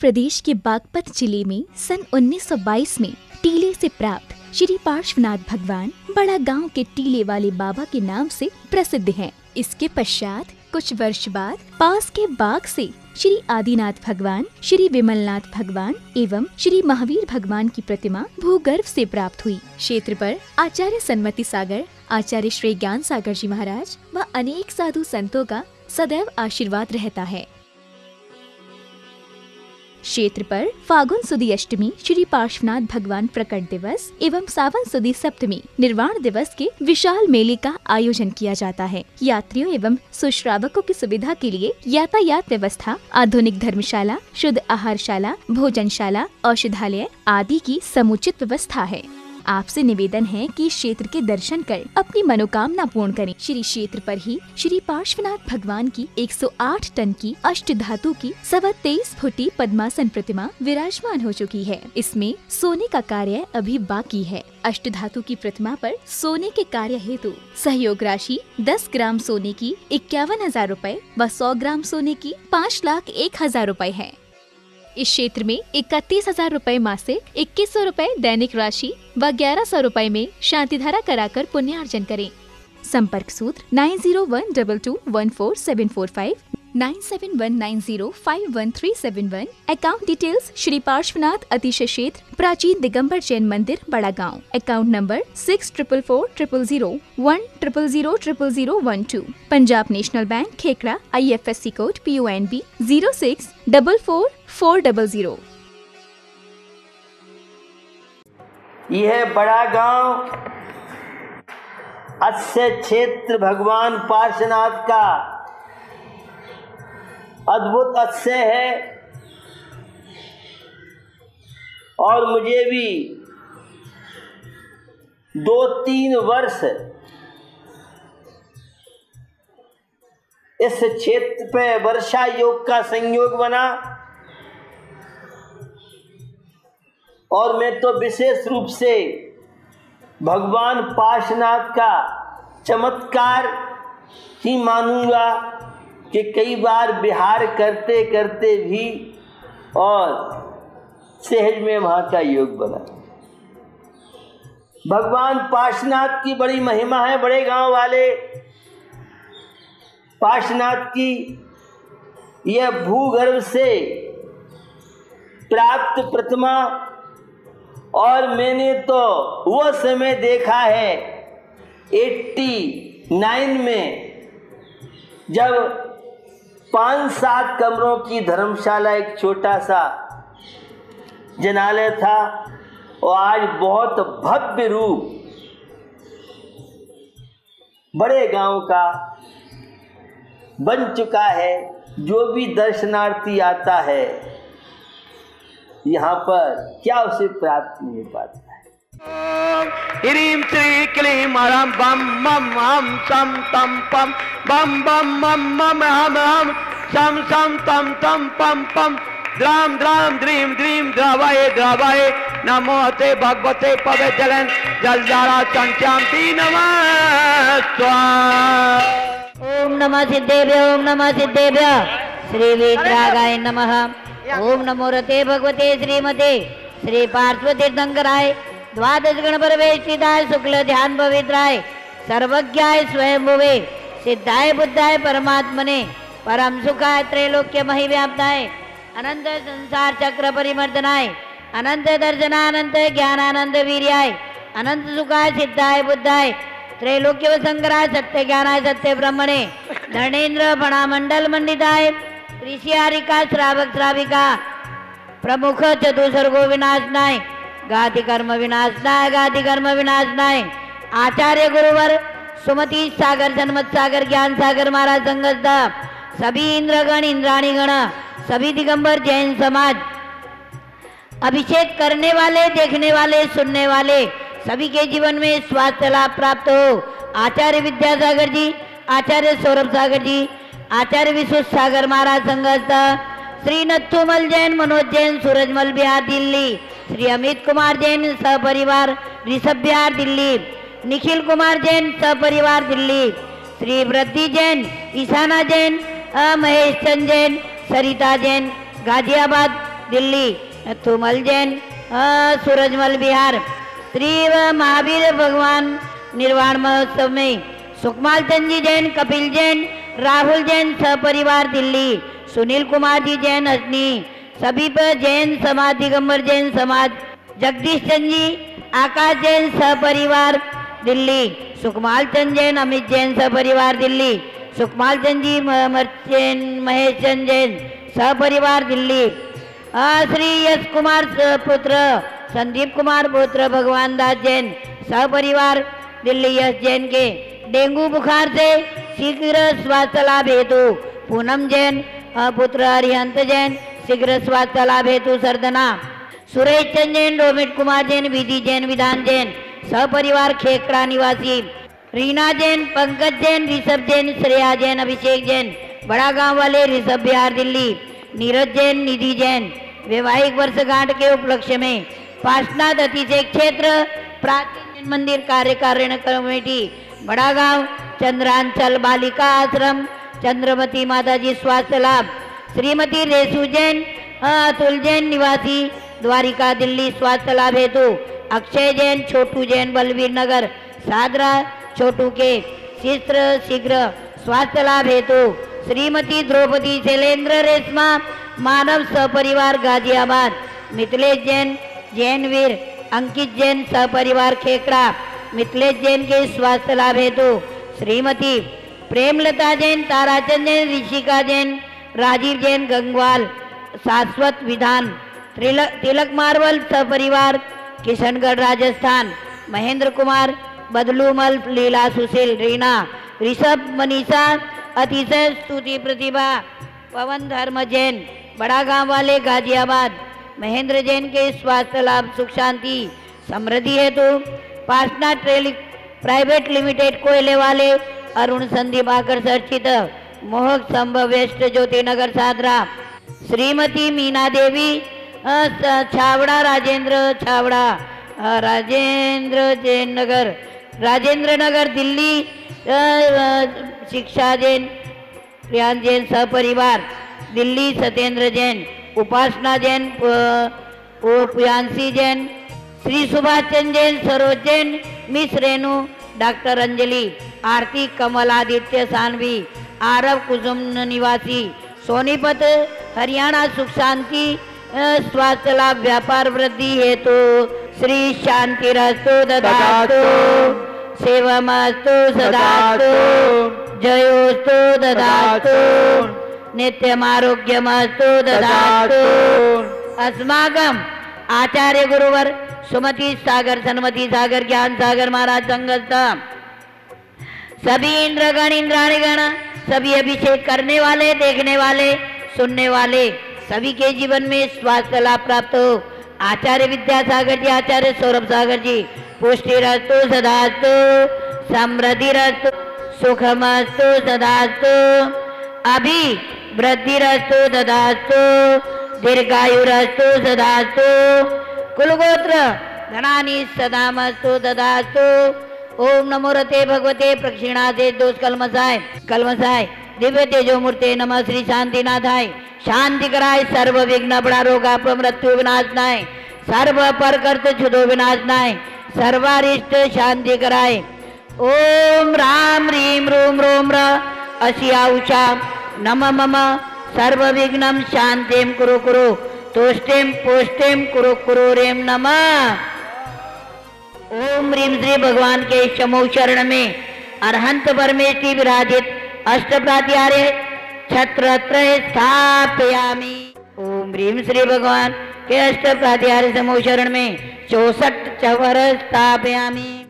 प्रदेश के बागपत जिले में सन 1922 में टीले से प्राप्त श्री पार्श्वनाथ भगवान बड़ा गांव के टीले वाले बाबा के नाम से प्रसिद्ध हैं। इसके पश्चात कुछ वर्ष बाद पास के बाग से श्री आदिनाथ भगवान, श्री विमलनाथ भगवान एवं श्री महावीर भगवान की प्रतिमा भूगर्भ से प्राप्त हुई। क्षेत्र पर आचार्य सन्मति सागर, आचार्य श्री ज्ञान सागर जी महाराज व अनेक साधु संतों का सदैव आशीर्वाद रहता है। क्षेत्र पर फागुन सुदी अष्टमी श्री पार्श्वनाथ भगवान प्रकट दिवस एवं सावन सुदी सप्तमी निर्वाण दिवस के विशाल मेले का आयोजन किया जाता है। यात्रियों एवं सुश्रावकों की सुविधा के लिए यातायात व्यवस्था, आधुनिक धर्मशाला, शुद्ध आहारशाला, भोजनशाला, औषधालय आदि की समुचित व्यवस्था है। आपसे निवेदन है कि इस क्षेत्र के दर्शन कर अपनी मनोकामना पूर्ण करें। श्री क्षेत्र पर ही श्री पार्श्वनाथ भगवान की 108 टन की अष्टधातु की 23.5 फुटी पद्मासन प्रतिमा विराजमान हो चुकी है। इसमें सोने का कार्य अभी बाकी है। अष्टधातु की प्रतिमा पर सोने के कार्य हेतु सहयोग राशि 10 ग्राम सोने की 51,000 रूपए व 100 ग्राम सोने की 5,01,000 रूपए है। इस क्षेत्र में 31,000 रूपए मासिक, 2100 रूपए दैनिक राशि व 1100 रूपए में शांतिधारा कराकर पुण्यार्जन करें। संपर्क सूत्र 9012214745 9719051371। अकाउंट डिटेल्स श्री पार्श्वनाथ अतिशय क्षेत्र प्राचीन दिगंबर जैन मंदिर Bada Gaon. Account number 6440001000001। Punjab national bank Khekra. IFSC code PUNB 064440। यह बड़ा गाँव अस्य क्षेत्र भगवान पार्श्वनाथ का अद्भुत अक्षय है और मुझे भी 2-3 वर्ष इस क्षेत्र पे वर्षा योग का संयोग बना और मैं तो विशेष रूप से भगवान पार्श्वनाथ का चमत्कार ही मानूंगा कि कई बार विहार करते करते भी और सहज में वहाँ का योग बना। भगवान पार्श्वनाथ की बड़ी महिमा है। बड़े गांव वाले पार्श्वनाथ की यह भूगर्भ से प्राप्त प्रतिमा और मैंने तो वो समय देखा है 89 में जब 5-7 कमरों की धर्मशाला एक छोटा सा जनालय था और आज बहुत भव्य रूप बड़े गांव का बन चुका है। जो भी दर्शनार्थी आता है यहाँ पर क्या उसे प्राप्त नहीं पाता है। ह्रीं श्री क्लीं हरं बम मम हम सम तम पम बम बम मम मम हम हम सम सम तम तम पम पम द्राम द्राम द्रीम द्रीम द्रावाये द्रावाये नमोते भगवते पवित्रं जलधारा संख्यामपि नमः। ओम नमः सिद्धेभ्य, ओम नमः सिद्धेभ्य, श्री विद्रागाय नमः। ओम नमो रते भगवते श्रीमते श्री पार्श्वतीर्थंकराय द्वादश गणपरवेष्टिताय शुक्ल ध्यान पवित्राय सर्वज्ञाय स्वयंभुवे सिद्धाय बुद्धाय परमात्मने परम सुखाय त्रैलोक्य महिव्याप्ताय अनंत संसार चक्र परिमर्दनाय अनंत दर्शनानंत ज्ञानानंद वीर्याय अनंत सुखाय सिद्धाय बुद्धाय त्रैलोक्य वसंकराय सत्य ज्ञानाय सत्य ब्रह्मणे धर्णेन्द्र भणामंडल मंडिताय ऋषिहारिका श्रावक श्राविका प्रमुख चतुसर्गो विनाशनाय गाति कर्म विनाशनाय आचार्य गुरुवर सुमति सागर सन्मत सागर ज्ञान सागर महाराज संगत सभी इंद्रगण इंद्राणी गण सभी दिगंबर जैन समाज अभिषेक करने वाले, देखने वाले, सुनने वाले सभी के जीवन में स्वास्थ्य लाभ प्राप्त हो। आचार्य विद्या सागर जी, आचार्य सौरभ सागर जी, आचार्य विश्व सागर महाराज संगत श्री नथुमल जैन, मनोज जैन, सूरजमल बिहार दिल्ली, श्री अमित कुमार जैन सपरिवार ऋषभ बिहार दिल्ली, निखिल कुमार जैन सपरिवार दिल्ली, श्री व्रति जैन, ईशाना जैन, महेश चंद जैन, सरिता जैन गाजियाबाद, दिल्ली, थुमल जैन सूरजमल बिहार। श्री महावीर भगवान निर्वाण महोत्सव में सुकमाल चंद जी जैन, कपिल जैन, राहुल जैन सहपरिवार दिल्ली, सुनील कुमार जी जैन अजनी, सभी पर जैन समाज, दिगंबर जैन समाज, जगदीश चंद जी, आकाश जैन सहपरिवार दिल्ली, सुकमाल चंद जैन, अमित जैन सहपरिवार दिल्ली, सुकमाल चंद जी, मर्चेन महेश चंद जैन सहपरिवार दिल्ली। श्री यश कुमार पुत्र संदीप कुमार पुत्र भगवान दास जैन सहपरिवार दिल्ली, यश जैन के डेंगू बुखार से शीघ्र स्वास्थ्य लाभ हेतु पूनम जैन पुत्र हरिहंत जैन शीघ्र स्वास्थ्य लाभ हेतु सरदना, सुरेश चंद जैन, रोमित कुमार जैन, विधि जैन, विधान जैन सहपरिवार खेकड़ा निवासी, रीना जैन, पंकज जैन, ऋषभ जैन, श्रेया जैन, अभिषेक जैन, बड़ा गांव वाले ऋषभ बिहार दिल्ली, नीरज जैन, निधि जैन। वैवाहिक वर्षगांठ के उपलक्ष्य में पार्श्वनाथ अतिशय क्षेत्र प्राचीन मंदिर कार्यकारिणी कमेटी बड़ा गांव, चंद्रांचल बालिका आश्रम, चंद्रमती माताजी स्वास्थ्य लाभ, श्रीमती रेशु जैन अतुल जैन निवासी द्वारिका दिल्ली स्वास्थ्य लाभ हेतु, अक्षय जैन, छोटू जैन, बलवीर नगर सादरा, छोटू के शीघ्र स्वास्थ्य लाभ हेतु। श्रीमती द्रौपदी शैलेंद्र रेशमा मानव सहपरिवार गाजियाबाद, मिथिलेश जैन, जैनवीर, अंकित जैन सहपरिवार खेकड़ा, मिथिलेश जैन के स्वास्थ्य लाभ हेतु। श्रीमती प्रेमलता जैन, ताराचंद जैन, ऋषिका जैन, राजीव जैन, गंगवाल, शाश्वत विधान, तिलक मार्वल सहपरिवार किशनगढ़ राजस्थान, महेंद्र कुमार, बदलूमल, लीला, सुशील, रीना, ऋषभ, मनीषा, अतिशय स्तुति प्रतिभा, पवन धर्म जैन, बड़ा गांव वाले गाजियाबाद, महेंद्र जैन के स्वास्थ्य लाभ सुख शांति समृद्धि हेतु। पार्श्वनाथ ट्रेल प्राइवेट लिमिटेड कोयले वाले अरुण संदीप आकर्षित मोहक संभव वेस्ट ज्योति नगर सादरा। श्रीमती मीना देवी छावड़ा राजेंद्र, छावड़ा राजेंद्र जैन नगर, राजेंद्र नगर दिल्ली, शिक्षा जैन, प्रियांश जैन सहपरिवार दिल्ली, सत्येंद्र जैन, उपासना जैन, प्रियांशी जैन, श्री सुभाष चंद जैन, सरोज जैन, मिस रेणु, डॉक्टर अंजलि, आरती, कमल, आदित्य, सानवी, आरव, कुसुम निवासी, सोनीपत हरियाणा सुख शांति स्वास्थ्य लाभ व्यापार वृद्धि हेतु। श्री शांति रस्तु ददातु, सेवमस्तु सदास्तु, जयोस्तु ददातु, नित्यम आरोग्यमस्तु ददातु। अस्माकम आचार्य गुरुवर सुमति सागर, सन्मति सागर, ज्ञान सागर महाराज संगत सभी इंद्रगण, इंद्राणिगण, सभी अभिषेक करने वाले, देखने वाले, सुनने वाले, सभी के जीवन में स्वास्थ्य लाभ प्राप्त हो। आचार्य विद्या सागर जी, आचार्य सौरभ सागर जी, पुष्टि रस्तु सदास्तु, समृद्धि रस्तु, सुखमस्तु सदास्तु, अभी वृद्धि रस्तु सदास्तु, दीर्घायु रस्तु सदास्तु, कुलगोत्र धनानि सदामस्तु ददातु। ओम नमो रते भगवते प्रक्षिणाते दोष कलमसाय कलमसाय दिव्य तेजो मूर्ते नमः श्री शांतिनाथाय, शांति कराय, सर्व विघ्न प्रारोगाप मृत्यु विनाशनाय, सर्व पर कर्त छुदो विनाशनाय, सर्वारिष्ट शांति कराय। ओम राम रीम रूम रोम र अशियाउषा नम मम सर्व विघ्नम शांतिम कुरु कुरु, तुष्टिम पुष्टिम कुरु कुरु रेम नमः। ओम रीम श्री भगवान के समूह शरण में अरहंत परमेष्टि विराजित अष्ट प्रात्यारे छत्रत्रय स्थापयामि। ओम रीम श्री भगवान के अष्ट प्रात्यारे समूह शरण में 64 चवर स्थापयामि।